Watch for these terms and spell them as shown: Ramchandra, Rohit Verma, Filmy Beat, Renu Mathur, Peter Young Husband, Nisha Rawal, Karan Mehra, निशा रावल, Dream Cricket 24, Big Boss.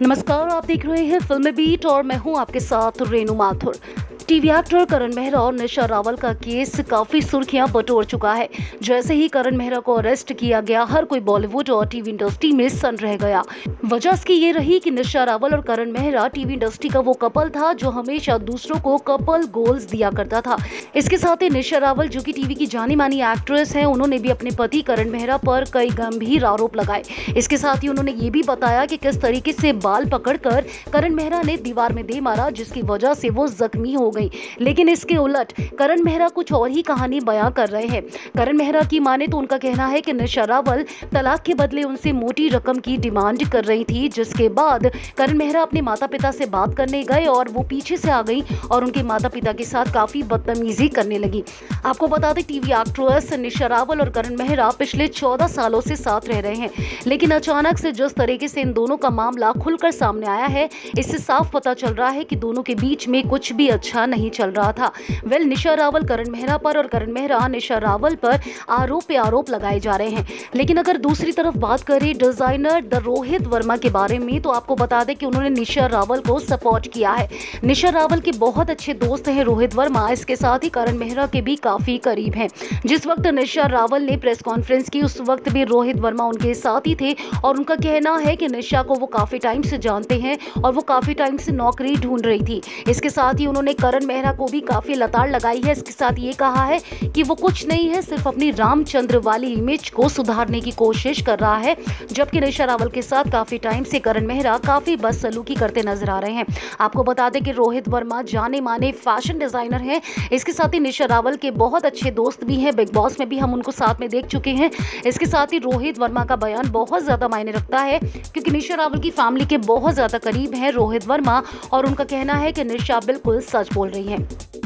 नमस्कार, आप देख रहे हैं फिल्मी बीट और मैं हूं आपके साथ रेनू माथुर। टीवी एक्टर करण मेहरा और निशा रावल का केस काफ़ी सुर्खियां बटोर चुका है। जैसे ही करण मेहरा को अरेस्ट किया गया, हर कोई बॉलीवुड और टीवी इंडस्ट्री में सन रह गया। वजह इसकी ये रही कि निशा रावल और करण मेहरा टीवी इंडस्ट्री का वो कपल था जो हमेशा दूसरों को कपल गोल्स दिया करता था। इसके साथ ही निशा रावल, जो कि टीवी की जानी मानी एक्ट्रेस हैं, उन्होंने भी अपने पति करण मेहरा पर कई गंभीर आरोप लगाए। इसके साथ ही उन्होंने ये भी बताया कि किस तरीके से बाल पकड़कर करण मेहरा ने दीवार में दे मारा, जिसकी वजह से वो जख्मी हो गई। लेकिन इसके उलट करण मेहरा कुछ और ही कहानी बयां कर रहे हैं। करण मेहरा की माने तो उनका कहना है कि निशा रावल तलाक के बदले उनसे मोटी रकम की डिमांड कर रही थी, जिसके बाद करण मेहरा अपने माता पिता से बात करने गए और वो पीछे से आ गई और उनके माता पिता के साथ काफी बदतमीजी करने लगी। आपको बता दें, टीवी एक्ट्रेस निशा रावल और करण मेहरा पिछले 14 सालों से साथ रह रहे हैं, लेकिन अचानक से जिस तरीके से इन दोनों का मामला खुलकर सामने आया है, इससे साफ पता चल रहा है कि दोनों के बीच में कुछ भी अच्छा नहीं चल रहा था। निशा रावल करण मेहरा पर और करण मेहरा निशा रावल पर आरोप पे आरोप लगाए जा रहे हैं। लेकिन अगर दूसरी तरफ बात करें डिजाइनर द रोहित वर्मा के बारे में, तो आपको बता दें कि उन्होंने निशा रावल को सपोर्ट किया है। निशा रावल के बहुत अच्छे दोस्त हैं रोहित वर्मा, इसके साथ ही करण मेहरा के भी काफी करीब हैं। जिस वक्त निशा रावल ने प्रेस कॉन्फ्रेंस की, उस वक्त भी रोहित वर्मा उनके साथ ही थे और उनका कहना है कि निशा को वो काफी टाइम से जानते हैं और वो काफी टाइम से नौकरी ढूंढ रही थी। इसके साथ ही उन्होंने करण मेहरा को भी काफी लताड़ लगाई है। इसके साथ ये कहा है कि वो कुछ नहीं है, सिर्फ अपनी रामचंद्र वाली इमेज को सुधारने की कोशिश कर रहा है, जबकि निशा रावल के साथ काफी टाइम से करण मेहरा काफी बदसलूकी करते नजर आ रहे हैं। आपको बता दें कि रोहित वर्मा जाने माने फैशन डिजाइनर हैं, इसके साथ ही निशा रावल के बहुत अच्छे दोस्त भी हैं। बिग बॉस में भी हम उनको साथ में देख चुके हैं। इसके साथ ही रोहित वर्मा का बयान बहुत ज्यादा मायने रखता है, क्योंकि निशा रावल की फैमिली के बहुत ज्यादा करीब है रोहित वर्मा और उनका कहना है कि निशा बिल्कुल सच बोल रही है।